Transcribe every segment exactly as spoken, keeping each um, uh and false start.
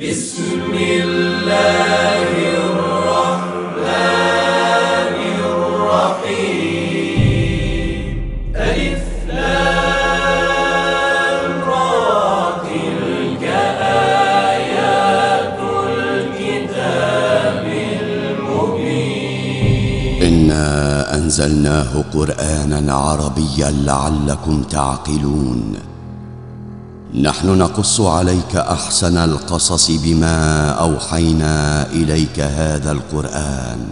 بسم الله الرحمن الرحيم ألف لام را تلك آيات الكتاب المبين إنا أنزلناه قرآنا عربيا لعلكم تعقلون. نحن نقص عليك أحسن القصص بما أوحينا إليك هذا القرآن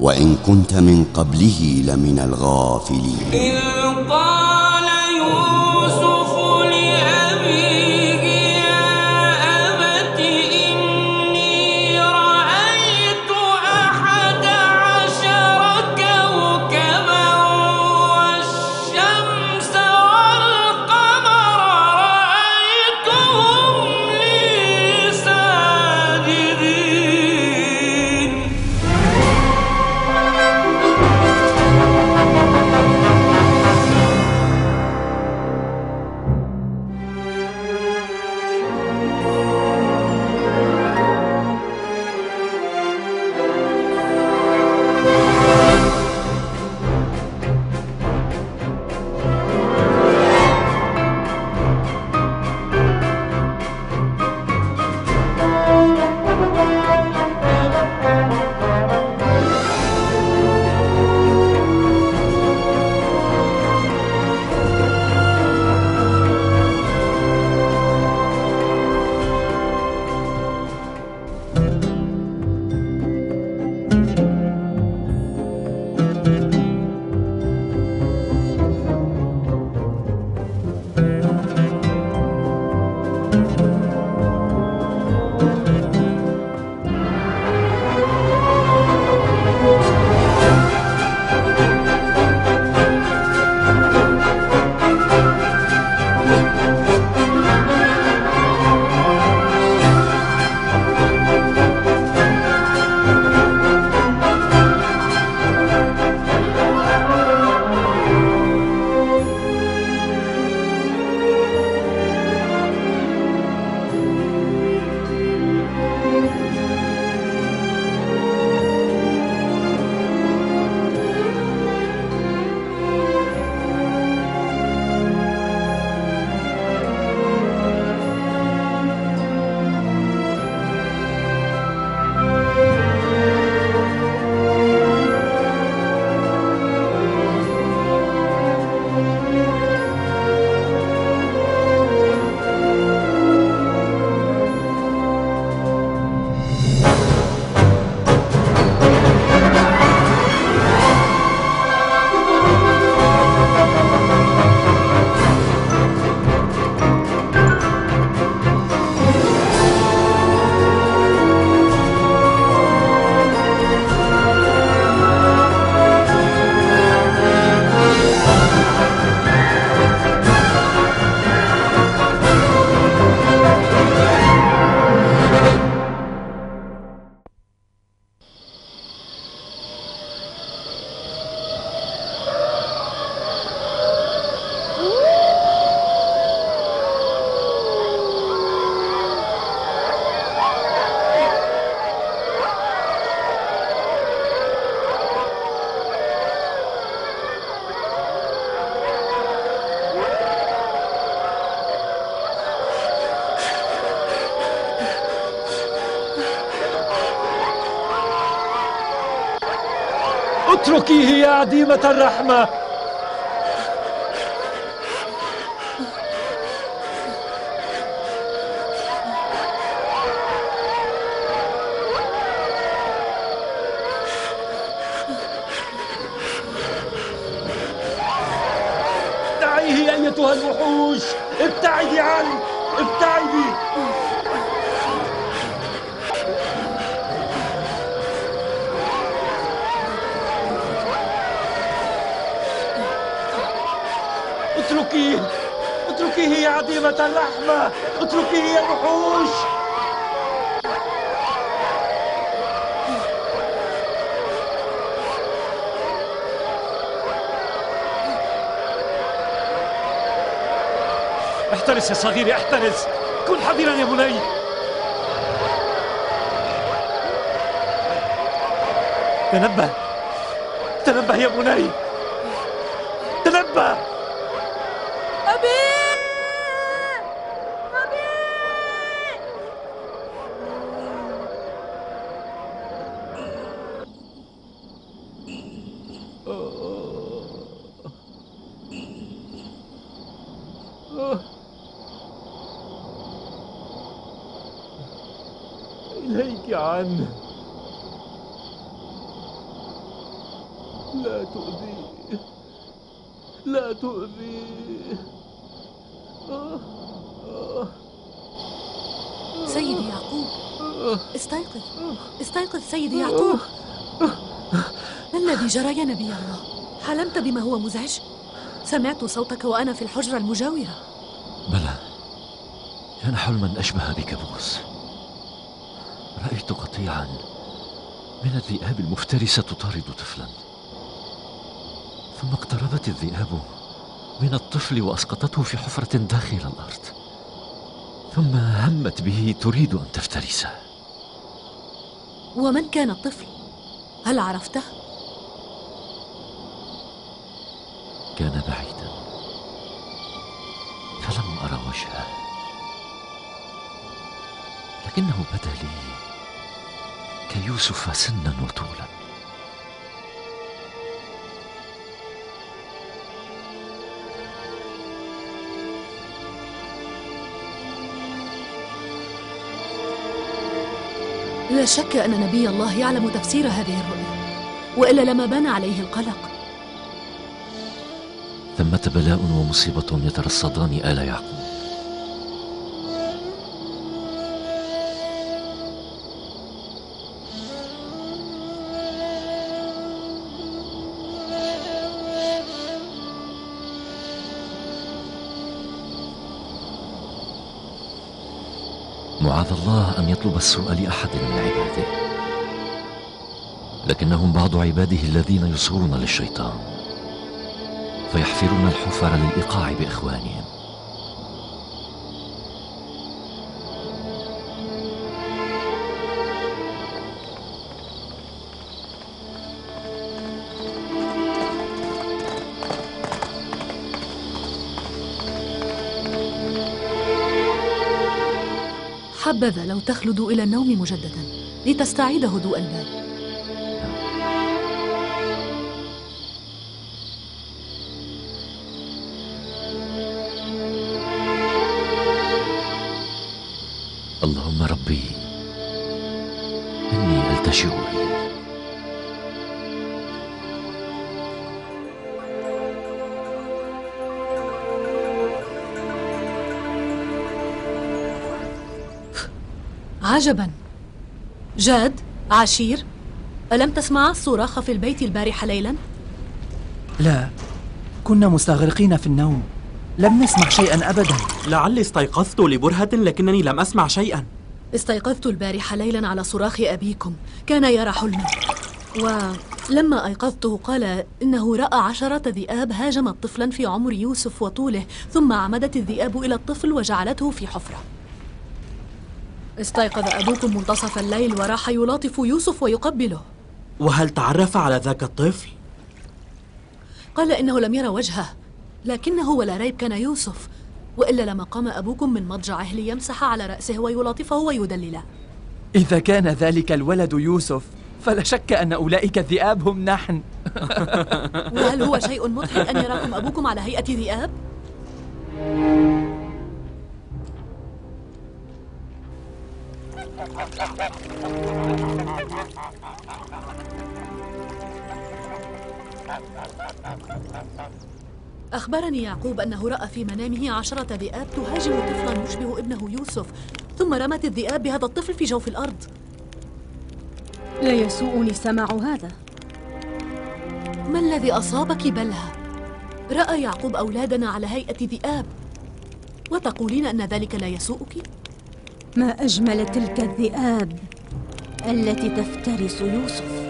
وإن كنت من قبله لمن الغافلين. إذ قال يوسف لأبيه يا أبت إني رأيت أحد عشر كوكبا والشمس والقمر اتركيه يا عديمة الرحمة. دعيه أيتها الوحوش، ابتعدي عنه، ابتعدي. اتركيه اتركيه يا عديمة الرحمة، اتركيه يا وحوش. احترس يا صغيري، احترس، كن حذرا يا بني. تنبه تنبه يا بني، تنبه. أبي أبي إليك عنه، لا تؤذيه، لا تؤذيه. آه آه سيدي يعقوب، استيقظ، استيقظ سيدي يعقوب. ما الذي جرى يا نبي الله؟ حلمت بما هو مزعج؟ سمعت صوتك وأنا في الحجرة المجاورة. بلى، كان حلما أشبه بكابوس. رأيت قطيعا من الذئاب المفترسة تطارد طفلا، ثم اقتربت الذئاب من الطفل وأسقطته في حفرة داخل الأرض، ثم همت به تريد أن تفترسه. ومن كان الطفل؟ هل عرفته؟ كان بعيدا فلم أرى وجهه، لكنه بدا لي كيوسف سنا وطولا. لا شك أن نبي الله يعلم تفسير هذه الرؤيا، وإلا لما بان عليه القلق. ثمة بلاء ومصيبة يترصدان آل يعقوب. معاذ الله أن يطلب السوء لأحد من عباده، لكنهم بعض عباده الذين يصغرون للشيطان فيحفرون الحفر للإيقاع بإخوانهم. حبذا لو تخلد إلى النوم مجددا لتستعيد هدوء البال. اللهم ربي إني ألتجئ إليك. عجبا، جاد، عشير، ألم تسمع الصراخ في البيت البارحة ليلا؟ لا، كنا مستغرقين في النوم، لم نسمع شيئا أبدا. لعلي استيقظت لبرهة لكنني لم أسمع شيئا. استيقظت البارحة ليلا على صراخ أبيكم، كان يرى حلما، ولما أيقظته قال إنه رأى عشرة ذئاب هاجمت طفلا في عمر يوسف وطوله، ثم عمدت الذئاب إلى الطفل وجعلته في حفرة. استيقظ أبوكم منتصف الليل وراح يلاطف يوسف ويقبله. وهل تعرف على ذاك الطفل؟ قال إنه لم يرى وجهه، لكنه ولا ريب كان يوسف، وإلا لما قام أبوكم من مضجعه ليمسح على رأسه ويلاطفه ويدلله. إذا كان ذلك الولد يوسف فلا شك أن أولئك الذئاب هم نحن. وهل هو شيء مضحك أن يراكم أبوكم على هيئة ذئاب؟ أخبرني يعقوب أنه رأى في منامه عشرة ذئاب تهاجم طفلا يشبه ابنه يوسف، ثم رمت الذئاب بهذا الطفل في جوف الأرض. لا يسوءني سماع هذا. ما الذي أصابك بلها؟ رأى يعقوب أولادنا على هيئة ذئاب وتقولين أن ذلك لا يسوءك؟ ما أجمل تلك الذئاب التي تفترس يوسف.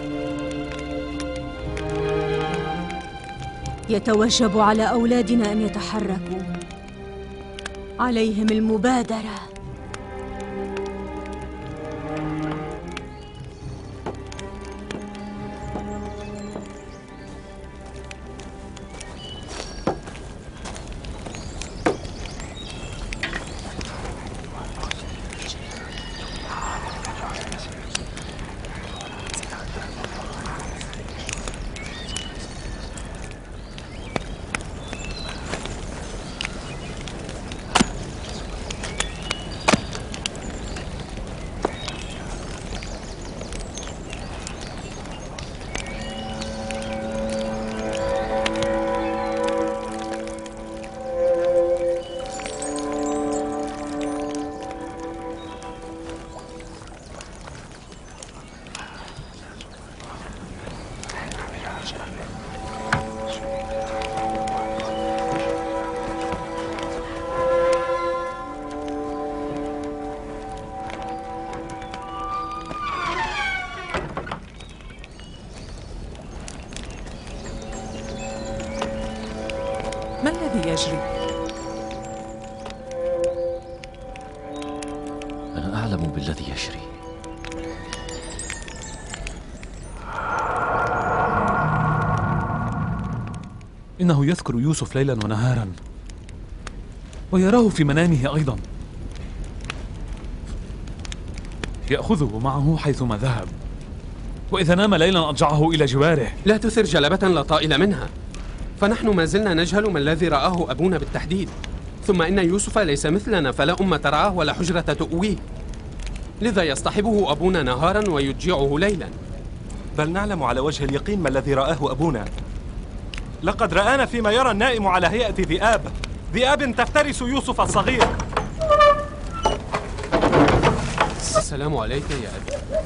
يتوجب على أولادنا أن يتحركوا، عليهم المبادرة. ما الذي يجري؟ أنا أعلم بالذي يجري. إنه يذكر يوسف ليلا ونهارا ويراه في منامه أيضا، يأخذه معه حيثما ذهب، وإذا نام ليلا أرجعه إلى جواره. لا تثر جلبة لا طائل منها، فنحن ما زلنا نجهل ما الذي رآه أبونا بالتحديد، ثم إن يوسف ليس مثلنا، فلا أم ترعاه ولا حجرة تؤويه، لذا يصطحبه أبونا نهارا ويضجعه ليلا. بل نعلم على وجه اليقين ما الذي رآه أبونا، لقد رآنا فيما يرى النائم على هيئة ذئاب، ذئاب تفترس يوسف الصغير. السلام عليك يا أبي.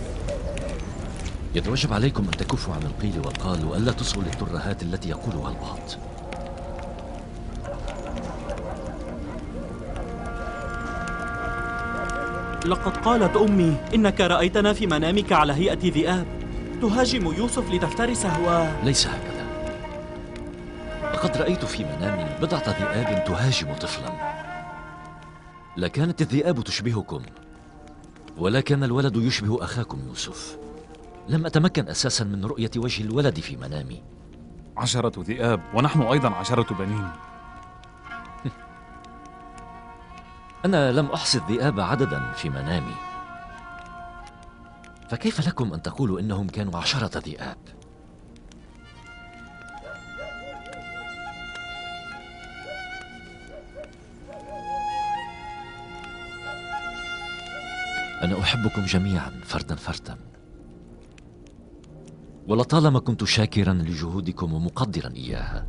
يتوجب عليكم أن تكفوا عن القيل والقال، وألا تصغوا للترهات التي يقولها البعض. لقد قالت أمي إنك رأيتنا في منامك على هيئة ذئاب تهاجم يوسف لتفترسه و... ليس هكذا، لقد رأيت في منامي بضعة ذئاب تهاجم طفلا، لكانت الذئاب تشبهكم، ولكن الولد يشبه أخاكم يوسف. لم أتمكن أساساً من رؤية وجه الولد في منامي. عشرة ذئاب ونحن أيضاً عشرة بنين. أنا لم أحصي الذئاب عدداً في منامي، فكيف لكم أن تقولوا إنهم كانوا عشرة ذئاب؟ أنا أحبكم جميعاً فرداً فرداً، ولطالما كنت شاكراً لجهودكم ومقدراً إياها،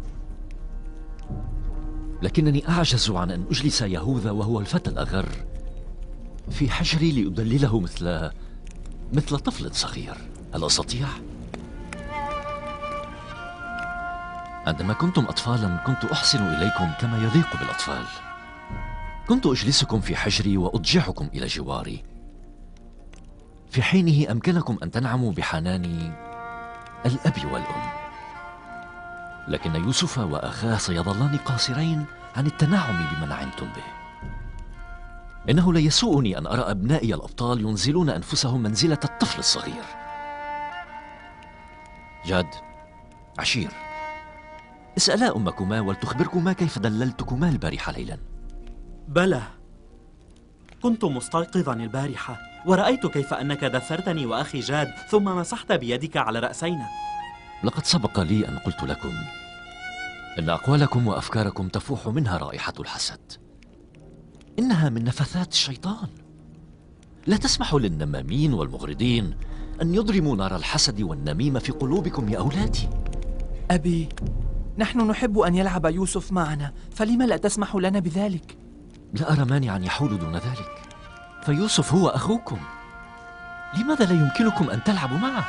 لكنني أعجز عن أن أجلس يهوذا وهو الفتى الأغر في حجري لأدلله مثل مثل طفل صغير. هل أستطيع؟ عندما كنتم أطفالاً كنت أحسن إليكم كما يليق بالأطفال، كنت أجلسكم في حجري وأضجعكم إلى جواري، في حينه أمكنكم أن تنعموا بحناني الأب والأم. لكن يوسف وأخاه سيظلان قاصرين عن التنعم بما نعنتم به. إنه لا يسوءني أن أرى أبنائي الأبطال ينزلون أنفسهم منزلة الطفل الصغير. جاد، عشير، اسألا أمكما ولتخبركما كيف دللتكما البارحة ليلا. بلى، كنت مستيقظا البارحة ورأيت كيف أنك دثرتني وأخي جاد، ثم مسحت بيدك على رأسينا. لقد سبق لي أن قلت لكم إن أقوالكم وأفكاركم تفوح منها رائحة الحسد، إنها من نفثات الشيطان، لا تسمحوا للنمامين والمغرضين أن يضرموا نار الحسد والنميمة في قلوبكم يا أولادي. أبي، نحن نحب أن يلعب يوسف معنا، فلما لا تسمح لنا بذلك؟ لا أرى مانعاً يحول دون ذلك، فيوسف هو أخوكم، لماذا لا يمكنكم أن تلعبوا معه؟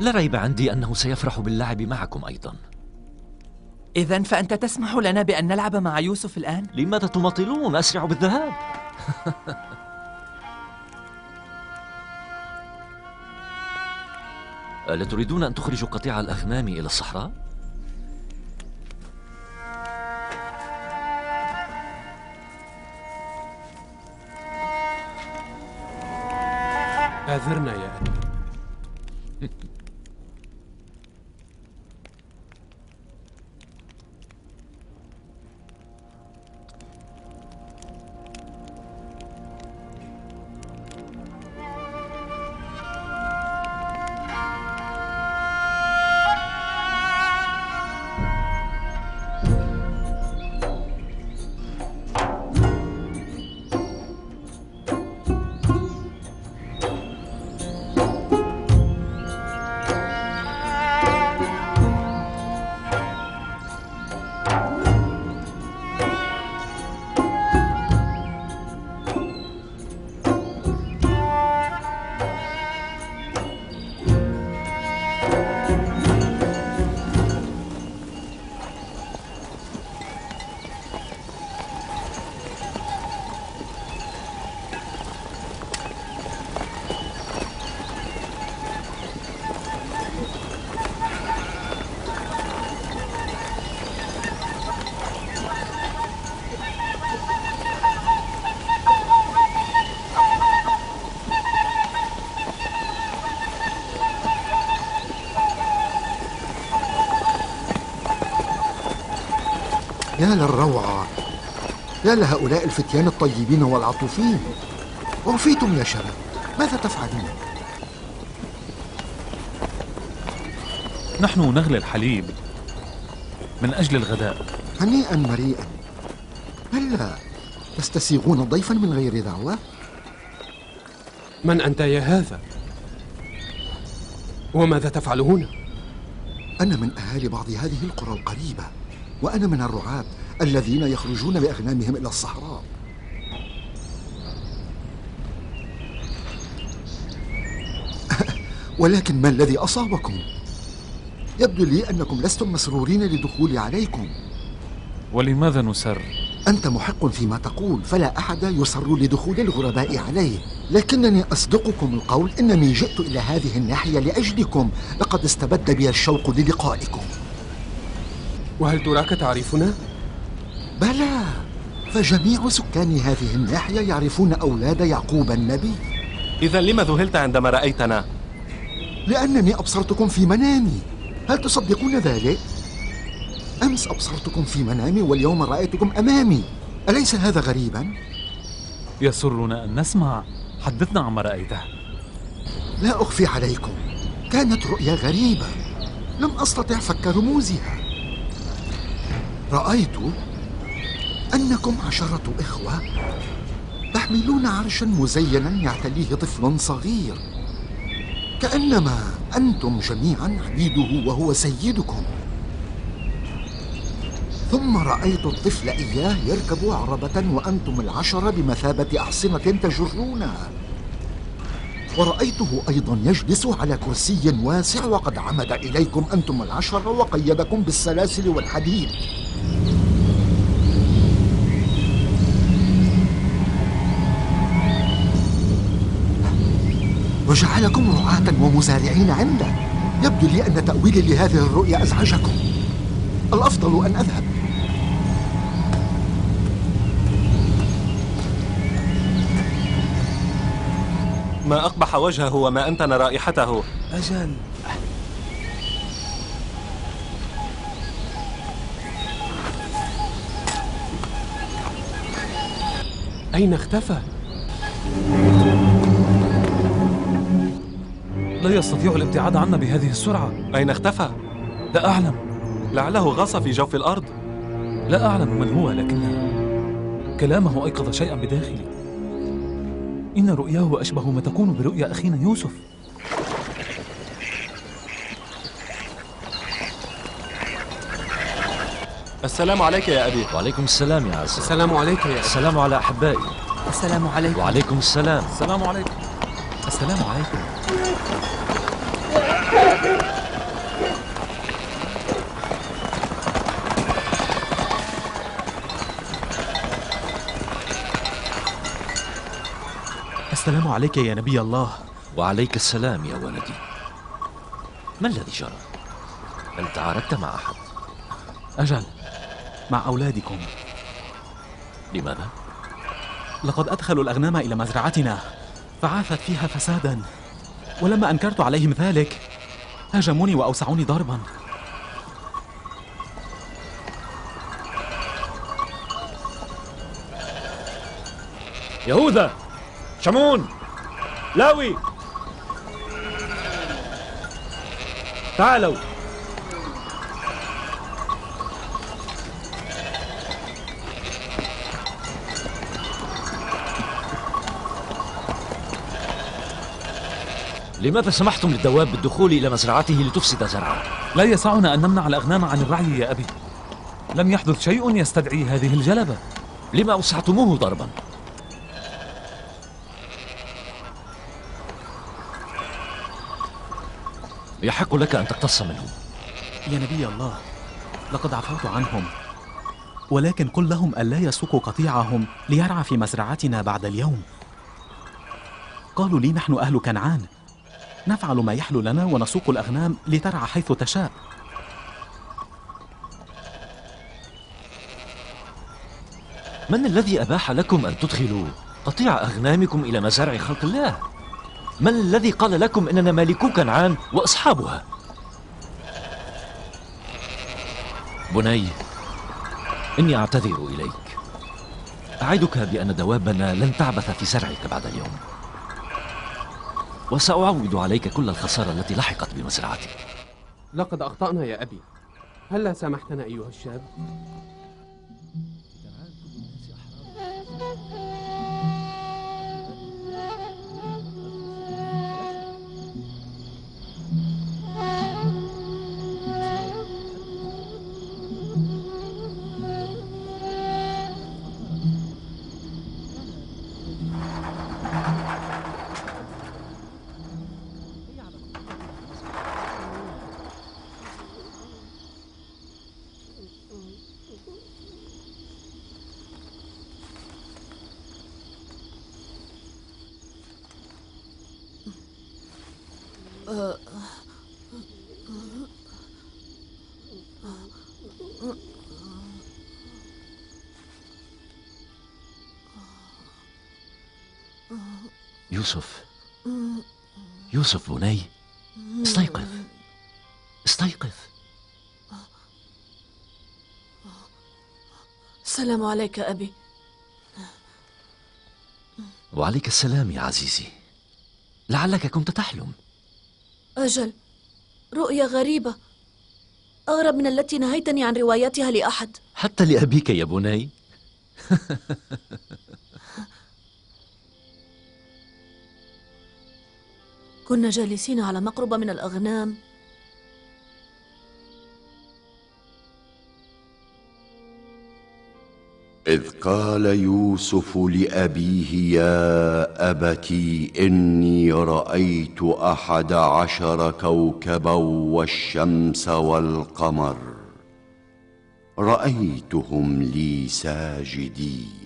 لا ريب عندي أنه سيفرح باللعب معكم أيضاً. إذن فأنت تسمح لنا بأن نلعب مع يوسف الآن؟ لماذا تماطلون؟ أسرعوا بالذهاب. ألا تريدون أن تخرجوا قطيع الأغنام إلى الصحراء؟ اعذرنا يا أبي. يا للروعة، يا لهؤلاء الفتيان الطيبين والعطوفين. أوفيتم يا شباب، ماذا تفعلون؟ نحن نغلي الحليب من أجل الغداء. هنيئا مريئا. هلا تستسيغون ضيفا من غير دعوة؟ من أنت يا هذا؟ وماذا تفعل هنا؟ أنا من أهالي بعض هذه القرى القريبة، وأنا من الرعاة الذين يخرجون بأغنامهم إلى الصحراء. ولكن ما الذي أصابكم؟ يبدو لي أنكم لستم مسرورين لدخولي عليكم. ولماذا نسر؟ أنت محق فيما تقول، فلا أحد يسر لدخول الغرباء عليه، لكنني أصدقكم القول أنني جئت إلى هذه الناحية لأجلكم، لقد استبد بي الشوق للقائكم. وهل تراك تعرفنا؟ بلى، فجميع سكان هذه الناحية يعرفون أولاد يعقوب النبي. إذا لما ذهلت عندما رأيتنا؟ لأنني أبصرتكم في منامي، هل تصدقون ذلك؟ أمس أبصرتكم في منامي واليوم رأيتكم أمامي، أليس هذا غريبا؟ يسرنا أن نسمع، حدثنا عما رأيته. لا أخفي عليكم، كانت رؤيا غريبة لم أستطع فك رموزها. رأيت أنكم عشرة إخوة تحملون عرشا مزينا يعتليه طفل صغير، كأنما أنتم جميعا عبيده وهو سيدكم. ثم رأيت الطفل إياه يركب عربة وأنتم العشرة بمثابة أحصنة تجرونها، ورأيته أيضا يجلس على كرسي واسع وقد عمد إليكم أنتم العشرة وقيدكم بالسلاسل والحديد. وجعلكم رعاة ومزارعين عنده. يبدو لي أن تأويلي لهذه الرؤيا أزعجكم، الأفضل أن أذهب. ما أقبح وجهه وما أنتن رائحته. أجل، أين اختفى؟ لا يستطيع الابتعاد عنا بهذه السرعة. أين اختفى؟ لا أعلم، لعله غاص في جوف الأرض. لا أعلم من هو، لكن كلامه أيقظ شيئا بداخلي. إن رؤياه أشبه ما تكون برؤيا أخينا يوسف. السلام عليك يا أبي. وعليكم السلام يا عزيزي. السلام عليك يا أبي. السلام على أحبائي. السلام عليكم. وعليكم السلام. السلام عليكم. السلام عليكم. السلام عليك يا نبي الله. وعليك السلام يا ولدي. ما الذي جرى؟ هل تعاركت مع أحد؟ أجل، مع أولادكم. لماذا؟ لقد أدخلوا الأغنام إلى مزرعتنا فعاثت فيها فسادا، ولما أنكرت عليهم ذلك هاجموني وأوسعوني ضربا. يهوذا، شمعون، لاوي، تعالوا. لماذا سمحتم للدواب بالدخول إلى مزرعته لتفسد زرعه؟ لا يسعنا أن نمنع الأغنام عن الرعي يا أبي، لم يحدث شيء يستدعي هذه الجلبة. لما أوسعتموه ضربا؟ يحق لك أن تقتص منهم. يا نبي الله، لقد عفوت عنهم، ولكن قل لهم ألا يسوقوا قطيعهم ليرعى في مزرعتنا بعد اليوم. قالوا لي نحن أهل كنعان، نفعل ما يحلو لنا ونسوق الأغنام لترعى حيث تشاء. من الذي أباح لكم أن تدخلوا قطيع أغنامكم إلى مزارع خلق الله؟ من الذي قال لكم إننا مالكو كنعان وأصحابها؟ بني، إني أعتذر إليك. أعدك بأن دوابنا لن تعبث في سرعك بعد اليوم، وسأعوض عليك كل الخسارة التي لحقت بمزرعتك. لقد أخطأنا يا أبي، هلا سامحتنا أيها الشاب؟ يوسف، يوسف بني، استيقظ استيقظ. السلام عليك أبي. وعليك السلام يا عزيزي. لعلك كنت تحلم. أجل، رؤيا غريبة، أغرب من التي نهيتني عن روايتها لأحد، حتى لأبيك يا بني. كنا جالسين على مقربة من الأغنام، إذ قال يوسف لأبيه: يا أبتي إني رأيت أحد عشر كوكبا والشمس والقمر، رأيتهم لي ساجدين.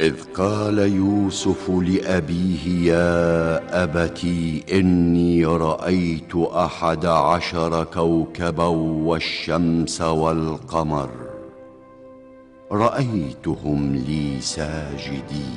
إذ قال يوسف لأبيه: يا أبتي إني رأيت أحد عشر كوكبا والشمس والقمر، رأيتهم لي ساجدين.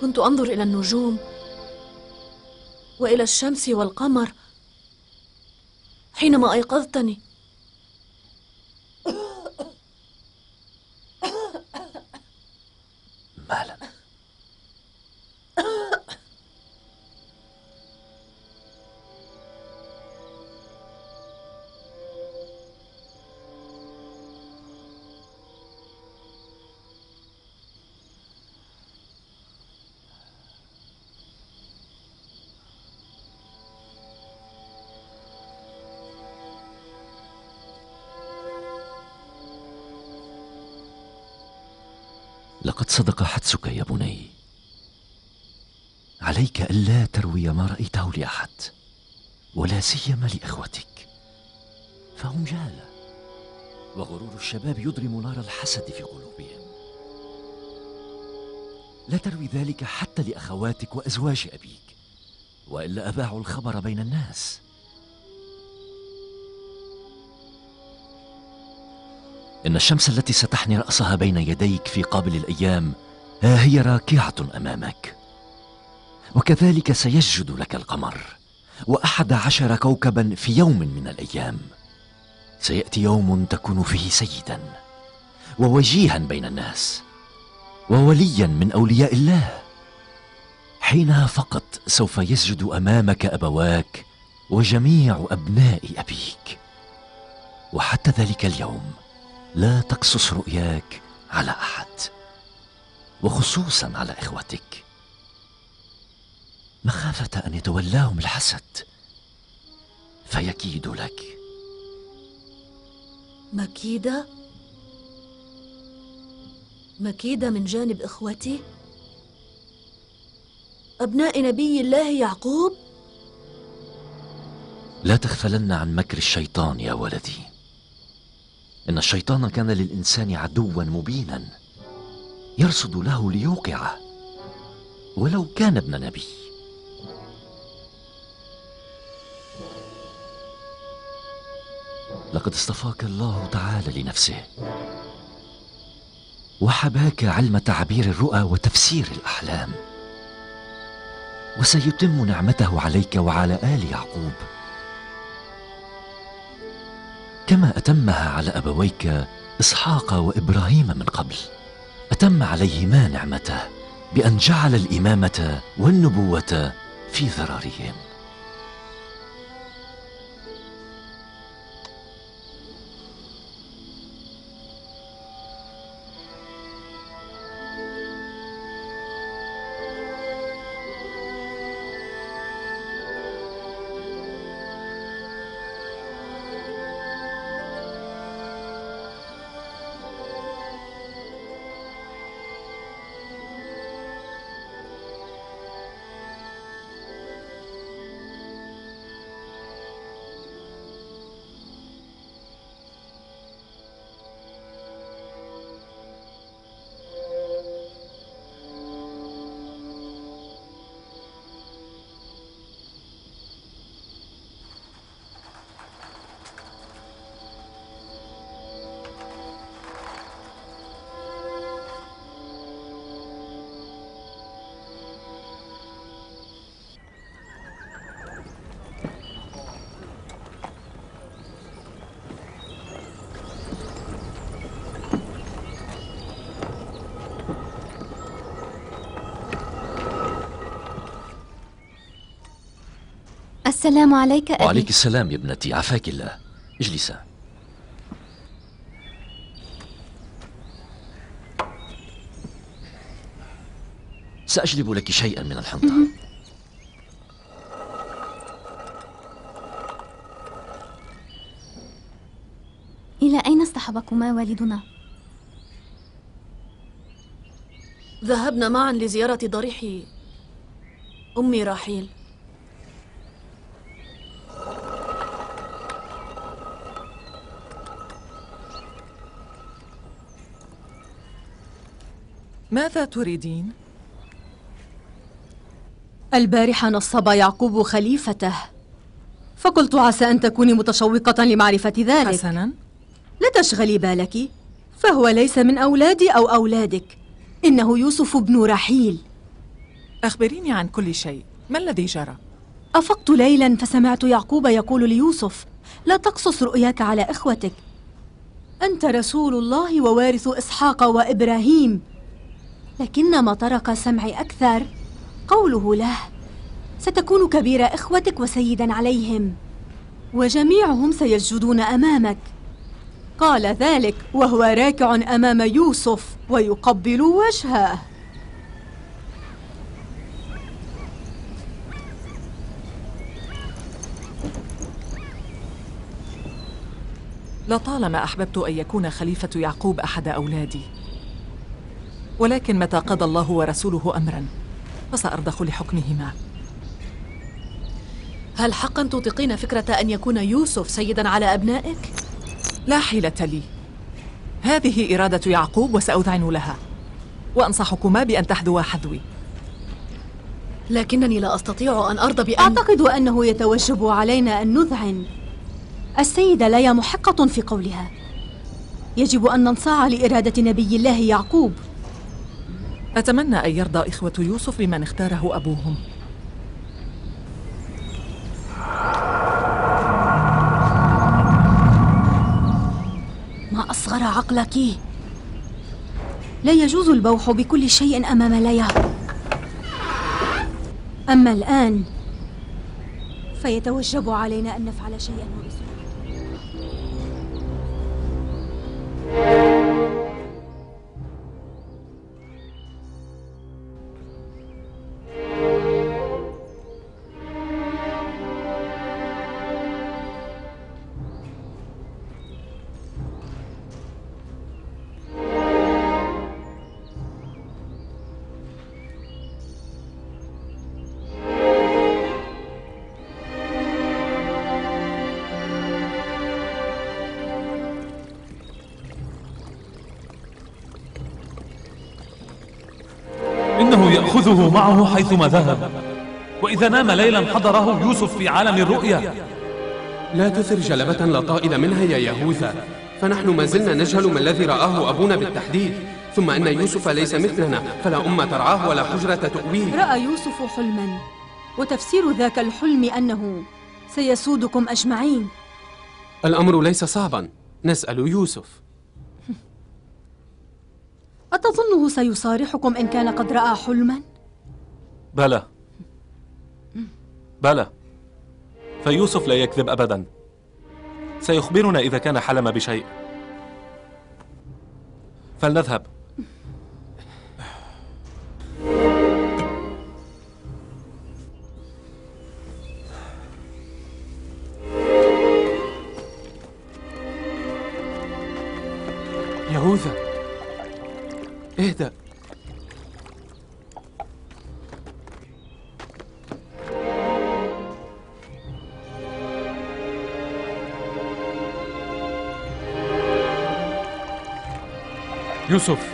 كنت أنظر إلى النجوم وإلى الشمس والقمر حينما أيقظتني. مالا؟ لقد صدق حدسك يا بني، عليك ألا تروي ما رأيته لأحد، ولا سيما لإخوتك، فهم جهلة. وغرور الشباب يضرم نار الحسد في قلوبهم. لا تروي ذلك حتى لأخواتك وأزواج أبيك، وإلا أباعوا الخبر بين الناس. إن الشمس التي ستحني رأسها بين يديك في قابل الأيام ها هي راكعة أمامك، وكذلك سيسجد لك القمر وأحد عشر كوكبا في يوم من الأيام. سيأتي يوم تكون فيه سيدا ووجيها بين الناس ووليا من أولياء الله. حينها فقط سوف يسجد أمامك أبواك وجميع أبناء أبيك، وحتى ذلك اليوم لا تقصص رؤياك على أحد، وخصوصا على إخوتك، مخافة أن يتولاهم الحسد فيكيدوا لك مكيدة؟ مكيدة من جانب إخوتي؟ أبناء نبي الله يعقوب؟ لا تغفلن عن مكر الشيطان يا ولدي، إن الشيطان كان للإنسان عدوا مبينا يرصد له ليوقعه ولو كان ابن نبي. لقد اصطفاك الله تعالى لنفسه، وحباك علم تعبير الرؤى وتفسير الأحلام، وسيتم نعمته عليك وعلى آل يعقوب كما أتمها على أبويك إسحاق وإبراهيم من قبل. أتم عليهما نعمته بأن جعل الإمامة والنبوة في ذراريهم. السلام عليك أبي. وعليك السلام يا ابنتي، عافاك الله. اجلسا. سأجلب لك شيئا من الحنطة. إلى أين اصطحبكما والدنا؟ ذهبنا معا لزيارة ضريح أمي راحيل. ماذا تريدين؟ البارحة نصب يعقوب خليفته، فقلت عسى أن تكوني متشوقة لمعرفة ذلك. حسنا، لا تشغلي بالك، فهو ليس من أولادي أو أولادك، إنه يوسف بن رحيل. أخبريني عن كل شيء، ما الذي جرى؟ أفقت ليلا فسمعت يعقوب يقول ليوسف: لا تقصص رؤياك على إخوتك، أنت رسول الله ووارث إسحاق وإبراهيم. لكن ما طرق سمعي أكثر قوله له: ستكون كبير إخوتك وسيدا عليهم، وجميعهم سيسجدون أمامك. قال ذلك وهو راكع أمام يوسف ويقبل وجهه. لطالما أحببت أن يكون خليفة يعقوب أحد أولادي، ولكن متى قضى الله ورسوله أمراً فسأرضخ لحكمهما. هل حقاً تطيقين فكرة أن يكون يوسف سيداً على أبنائك؟ لا حيلة لي، هذه إرادة يعقوب وسأذعن لها، وأنصحكما بأن تحذوا حذوي. لكنني لا أستطيع أن أرضى بأن أعتقد أنه يتوجب علينا أن نذعن. السيدة ليا محقة في قولها، يجب أن ننصاع لإرادة نبي الله يعقوب. أتمنى أن يرضى إخوة يوسف بمن اختاره أبوهم. ما أصغر عقلك! لا يجوز البوح بكل شيء أمام ليا. أما الآن فيتوجب علينا أن نفعل شيئا بسرعة. يأخذه معه حيثما ذهب، وإذا نام ليلا حضره يوسف في عالم الرؤيا. لا تثر جلبة لا طائل منها يا يهوذا، فنحن ما زلنا نجهل ما الذي رآه أبونا بالتحديد، ثم أن يوسف ليس مثلنا، فلا أم ترعاه ولا حجرة تؤويه. رأى يوسف حلما، وتفسير ذاك الحلم أنه سيسودكم أجمعين. الأمر ليس صعبا، نسأل يوسف. أتظنه سيصارحكم إن كان قد رأى حلما؟ بلى بلى، فيوسف لا يكذب أبدا، سيخبرنا إذا كان حلم بشيء. فلنذهب. يهوذا اهدأ. يوسف.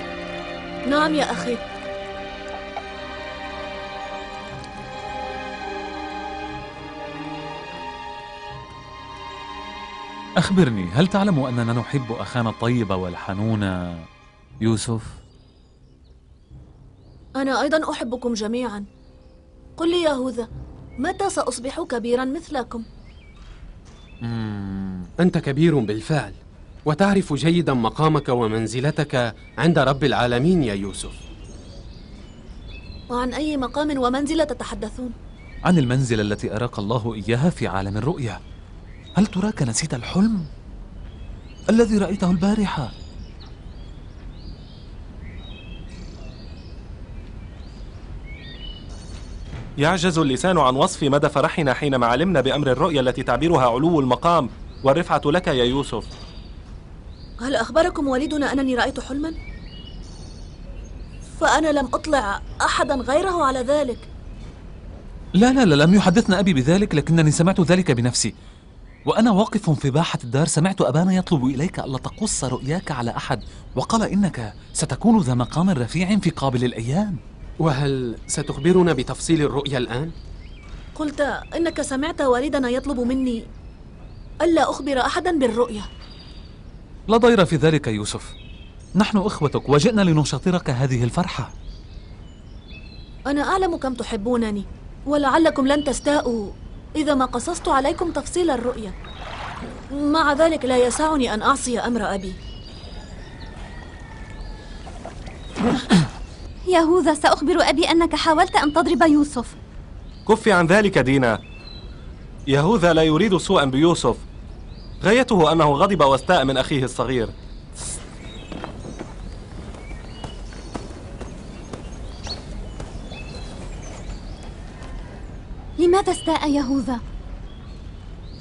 نعم يا أخي. أخبرني، هل تعلم أننا نحب أخانا الطيب والحنون يوسف؟ أنا أيضا أحبكم جميعا. قل لي يهوذا، متى سأصبح كبيرا مثلكم؟ مم. أنت كبير بالفعل، وتعرف جيدا مقامك ومنزلتك عند رب العالمين يا يوسف. وعن أي مقام ومنزلة تتحدثون؟ عن المنزلة التي أراك الله إياها في عالم الرؤيا. هل تراك نسيت الحلم الذي رأيته البارحة؟ يعجز اللسان عن وصف مدى فرحنا حينما علمنا بأمر الرؤيا التي تعبيرها علو المقام والرفعة لك يا يوسف. هل أخبركم والدنا أنني رأيت حلما؟ فأنا لم أطلع أحدا غيره على ذلك. لا لا لا، لم يحدثنا أبي بذلك، لكنني سمعت ذلك بنفسي. وأنا واقف في باحة الدار سمعت أبانا يطلب إليك ألا تقص رؤياك على أحد، وقال إنك ستكون ذا مقام رفيع في قابل الأيام. وهل ستخبرنا بتفصيل الرؤيا الآن؟ قلت إنك سمعت والدنا يطلب مني ألا أخبر أحدا بالرؤيا. لا ضير في ذلك يوسف، نحن إخوتك وجئنا لنشاطرك هذه الفرحة. أنا أعلم كم تحبونني، ولعلكم لن تستاءوا إذا ما قصصت عليكم تفصيل الرؤيا. مع ذلك لا يسعني أن أعصي أمر أبي. يهوذا، سأخبر أبي أنك حاولت أن تضرب يوسف. كفي عن ذلك دينا، يهوذا لا يريد سوءا بيوسف، غايته أنه غضب واستاء من أخيه الصغير. لماذا استاء يهوذا؟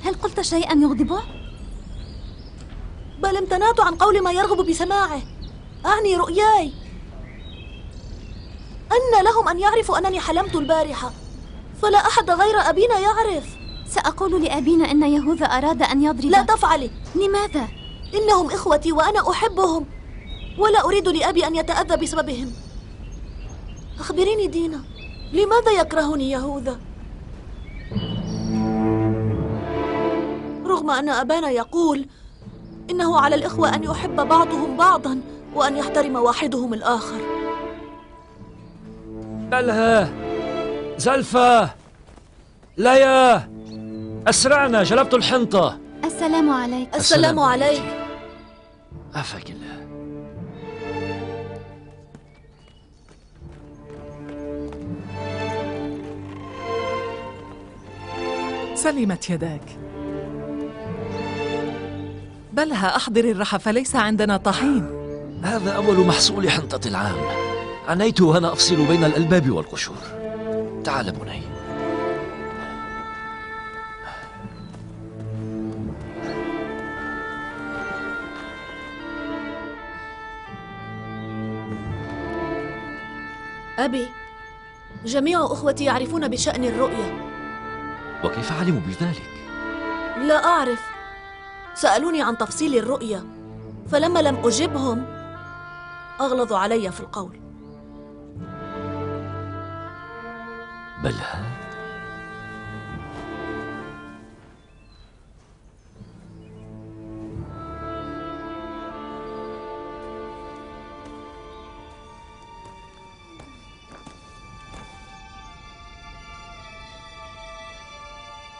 هل قلت شيئا يغضبه؟ بل امتنعت عن قول ما يرغب بسماعه، أعني رؤياي. أن لهم أن يعرفوا أنني حلمت البارحة، فلا أحد غير أبينا يعرف. سأقول لأبينا أن يهوذا أراد أن يضرب. لا تفعلي. لماذا؟ إنهم إخوتي وأنا أحبهم، ولا أريد لأبي أن يتأذى بسببهم. أخبريني دينا، لماذا يكرهني يهوذا؟ رغم أن أبانا يقول إنه على الإخوة أن يحب بعضهم بعضاً وأن يحترم واحدهم الآخر. بلها زلفة ليا، أسرعنا، جلبت الحنطة. السلام عليك. السلام عليك. عافاك الله. سلمت يداك. بلها أحضر الرحى، فليس عندنا طحين. هذا أول محصول حنطة العام، عنيت وأنا أفصل بين الألباب والقشور. تعال بني. أبي، جميع أخوتي يعرفون بشأن الرؤية. وكيف علموا بذلك؟ لا أعرف، سألوني عن تفصيل الرؤية، فلما لم أجبهم أغلظوا علي في القول. بلها،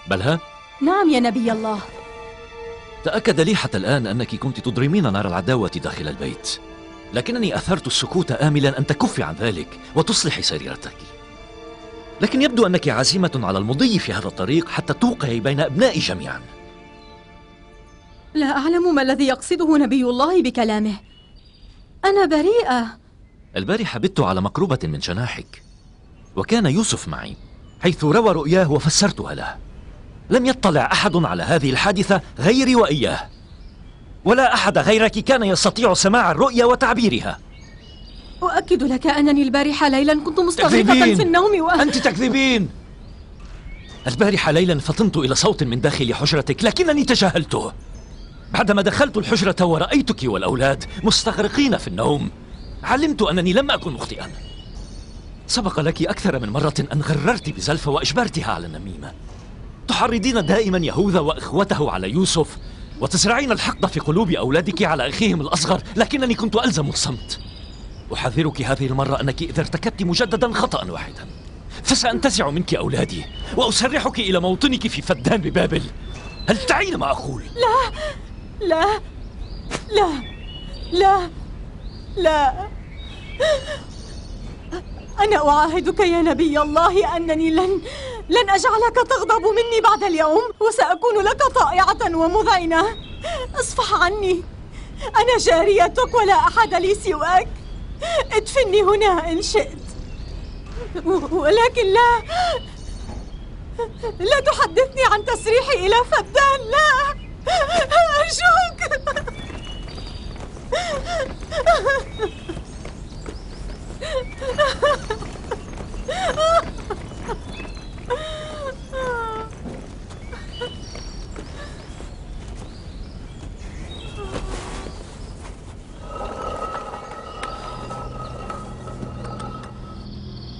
بلها؟ نعم يا نبي الله. تأكد لي حتى الآن أنك كنت تضرمين نار العداوة داخل البيت، لكنني أثرت السكوت آملا أن تكفي عن ذلك وتصلحي سريرتك. لكن يبدو أنك عزيمة على المضي في هذا الطريق حتى توقعي بين أبنائي جميعا. لا أعلم ما الذي يقصده نبي الله بكلامه، أنا بريئة. البارحة بت على مقربة من جناحك، وكان يوسف معي حيث روى رؤياه وفسرتها له. لم يطلع أحد على هذه الحادثة غيري وإياه، ولا أحد غيرك كان يستطيع سماع الرؤيا وتعبيرها. أؤكد لك أنني البارحة ليلا كنت مستغرقة في النوم و... أنت تكذبين. البارحة ليلا فطنت إلى صوت من داخل حجرتك، لكنني تجاهلته. بعدما دخلت الحجرة ورأيتك والأولاد مستغرقين في النوم، علمت أنني لم أكن مخطئا. سبق لك أكثر من مرة أن غررت بزلفة وأجبرتها على النميمة. تحرضين دائما يهوذا وإخوته على يوسف، وتزرعين الحقد في قلوب أولادك على أخيهم الأصغر، لكنني كنت ألزم الصمت. أحذرك هذه المرة أنك إذا ارتكبت مجددا خطأ واحدا فسأنتزع منك أولادي وأسرحك إلى موطنك في فدان ببابل. هل تعين ما أقول؟ لا لا لا لا لا، أنا أعاهدك يا نبي الله أنني لن لن أجعلك تغضب مني بعد اليوم، وسأكون لك طائعة ومذعنة. اصفح عني، أنا جاريتك ولا أحد لي سواك. ادفني هنا إن شئت، ولكن لا لا تحدثني عن تسريحي إلى فدان، لا أرجوك.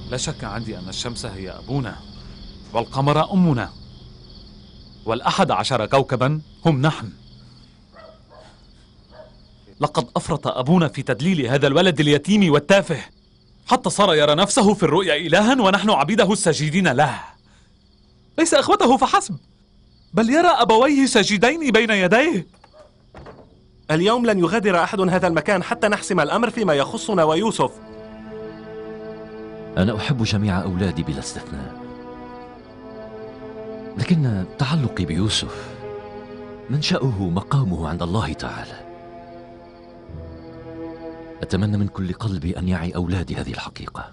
لا شك عندي أن الشمس هي أبونا، والقمر أمنا، والأحد عشر كوكبا هم نحن. لقد أفرط أبونا في تدليل هذا الولد اليتيم والتافه، حتى صار يرى نفسه في الرؤيا إلها ونحن عبيده الساجدين له. ليس إخوته فحسب، بل يرى أبويه ساجدين بين يديه. اليوم لن يغادر أحد هذا المكان حتى نحسم الأمر فيما يخصنا ويوسف. أنا أحب جميع أولادي بلا استثناء، لكن تعلقي بيوسف منشأه مقامه عند الله تعالى. أتمنى من كل قلبي أن يعي أولادي هذه الحقيقة،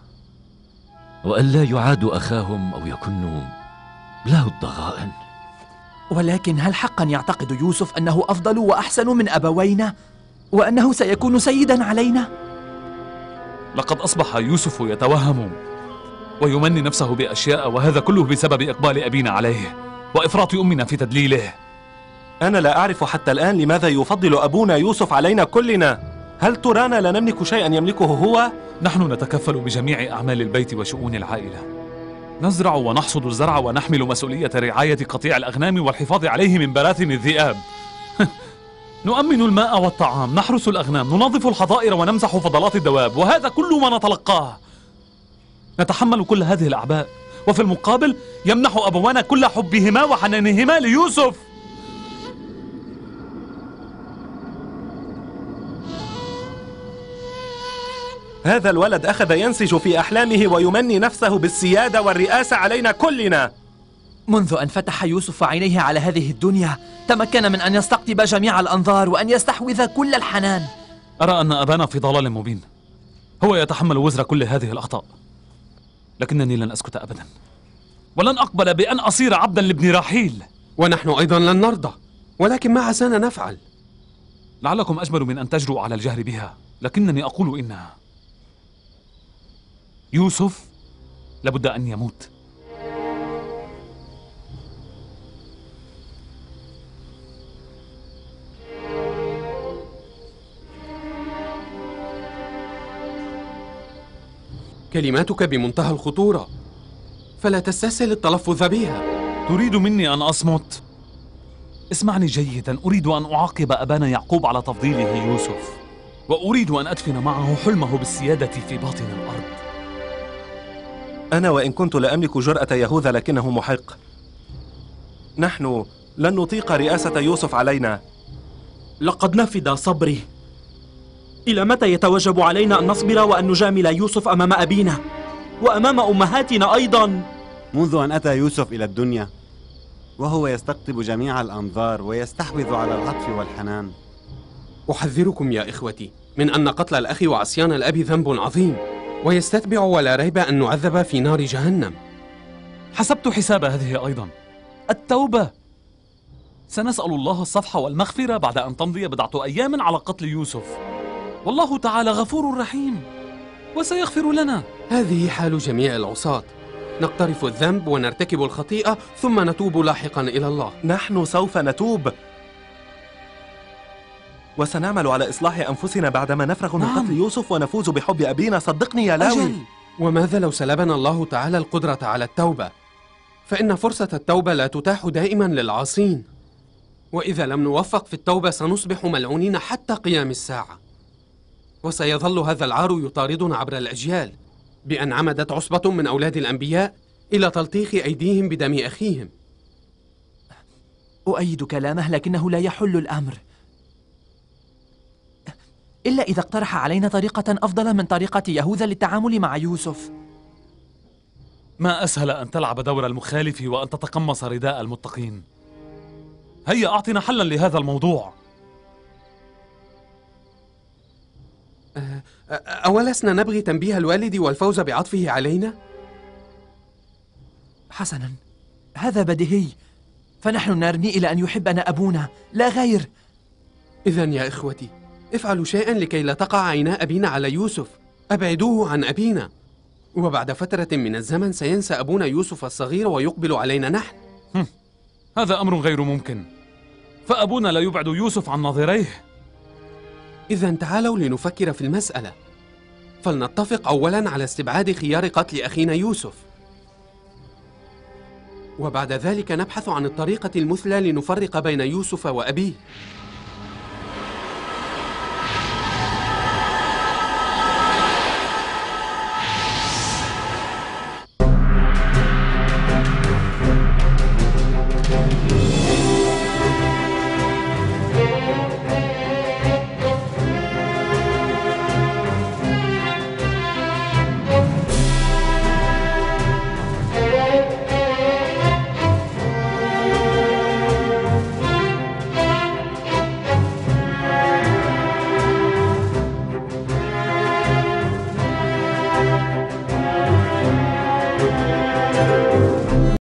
وألا يعادوا أخاهم أو يكونوا له الضغائن. ولكن هل حقا يعتقد يوسف أنه أفضل وأحسن من أبوينا، وأنه سيكون سيدا علينا؟ لقد أصبح يوسف يتوهم ويمني نفسه بأشياء، وهذا كله بسبب إقبال أبينا عليه وإفراط أمنا في تدليله. أنا لا أعرف حتى الآن لماذا يفضل أبونا يوسف علينا كلنا. هل ترانا لا نملك شيئا يملكه هو؟ نحن نتكفل بجميع أعمال البيت وشؤون العائلة. نزرع ونحصد الزرع ونحمل مسؤولية رعاية قطيع الأغنام والحفاظ عليه من براثن الذئاب. نؤمن الماء والطعام، نحرس الأغنام، ننظف الحظائر ونمسح فضلات الدواب، وهذا كل ما نتلقاه. نتحمل كل هذه الأعباء، وفي المقابل يمنح أبوانا كل حبهما وحنانهما ليوسف. هذا الولد أخذ ينسج في أحلامه ويمني نفسه بالسيادة والرئاسة علينا كلنا. منذ أن فتح يوسف عينيه على هذه الدنيا تمكن من أن يستقطب جميع الأنظار وأن يستحوذ كل الحنان. أرى أن أبانا في ضلال مبين، هو يتحمل وزر كل هذه الأخطاء، لكنني لن أسكت أبدا، ولن أقبل بأن أصير عبدا لابن راحيل. ونحن أيضا لن نرضى، ولكن ما عسانا نفعل؟ لعلكم أجمل من أن تجرؤوا على الجهر بها، لكنني أقول إنها يوسف لابد أن يموت. كلماتك بمنتهى الخطورة، فلا تستسهل التلفظ بها. تريد مني أن أصمت؟ اسمعني جيدا، أريد أن أعاقب أبانا يعقوب على تفضيله يوسف، وأريد أن أدفن معه حلمه بالسيادة في باطن الأرض. أنا وإن كنت لا أملك جرأة يهوذا لكنه محق. نحن لن نطيق رئاسة يوسف علينا. لقد نفد صبري. إلى متى يتوجب علينا أن نصبر وأن نجامل يوسف أمام أبينا وأمام أمهاتنا أيضا؟ منذ أن أتى يوسف إلى الدنيا وهو يستقطب جميع الأنظار ويستحوذ على العطف والحنان. أحذركم يا إخوتي من أن قتل الأخ وعصيان الأب ذنب عظيم، ويستتبع ولا ريب أن نعذب في نار جهنم. حسبت حساب هذه أيضا، التوبة. سنسأل الله الصفح والمغفرة بعد أن تمضي بضعة أيام على قتل يوسف، والله تعالى غفور رحيم وسيغفر لنا. هذه حال جميع العصاة، نقترف الذنب ونرتكب الخطيئة ثم نتوب لاحقا إلى الله. نحن سوف نتوب وسنعمل على إصلاح أنفسنا بعدما نفرغ من قتل يوسف ونفوز بحب أبينا، صدقني يا لاوي. أجل. وماذا لو سلبنا الله تعالى القدرة على التوبة؟ فإن فرصة التوبة لا تتاح دائما للعاصين، وإذا لم نوفق في التوبة سنصبح ملعونين حتى قيام الساعة، وسيظل هذا العار يطاردنا عبر الأجيال، بأن عمدت عصبة من أولاد الأنبياء إلى تلطيخ أيديهم بدم أخيهم. أؤيد كلامه، لكنه لا يحل الأمر إلا إذا اقترح علينا طريقة أفضل من طريقة يهوذا للتعامل مع يوسف. ما أسهل أن تلعب دور المخالف وأن تتقمص رداء المتقين. هيا أعطنا حلا لهذا الموضوع. أولسنا نبغي تنبيه الوالد والفوز بعطفه علينا؟ حسنا، هذا بديهي، فنحن نرمي إلى أن يحبنا أبونا لا غير. إذن يا إخوتي افعلوا شيئا لكي لا تقع عينا أبينا على يوسف، أبعدوه عن أبينا، وبعد فترة من الزمن سينسى أبونا يوسف الصغير ويقبل علينا نحن. هذا أمر غير ممكن، فأبونا لا يبعد يوسف عن ناظريه. إذن تعالوا لنفكر في المسألة، فلنتفق أولا على استبعاد خيار قتل أخينا يوسف، وبعد ذلك نبحث عن الطريقة المثلى لنفرق بين يوسف وأبيه.